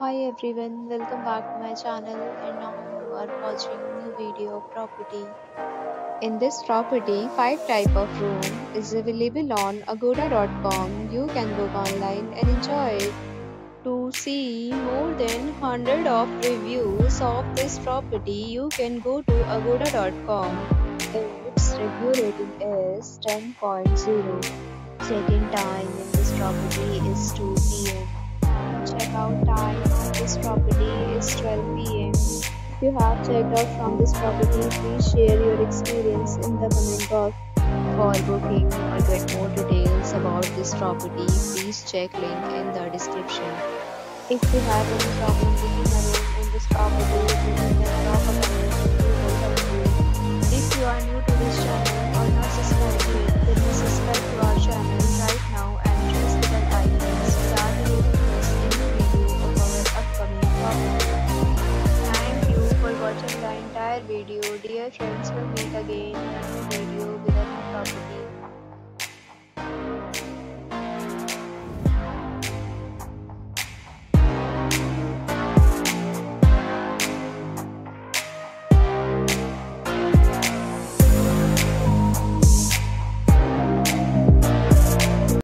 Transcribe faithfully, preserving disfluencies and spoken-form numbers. Hi everyone, welcome back to my channel, and now you are watching new video of property. In this property, five type of room is available on agoda dot com. You can book online and enjoy it. To see more than one hundred of reviews of this property, you can go to agoda dot com. Its review rating is ten point zero. Check-in time in this property is two p m Check-out time on this property is twelve p m If you have checked out from this property, please share your experience in the comment box. For booking or get more details about this property, please check link in the description. If you have any problem booking a room in this property, please drop a comment and we will help you. If you are new to this channel or not subscribed yet, then you subscribe to our channel right now and press the bell icon so that you will miss any video of our upcoming property. Thank you for watching the entire video. Dear friends, will meet again in a new video with a new property.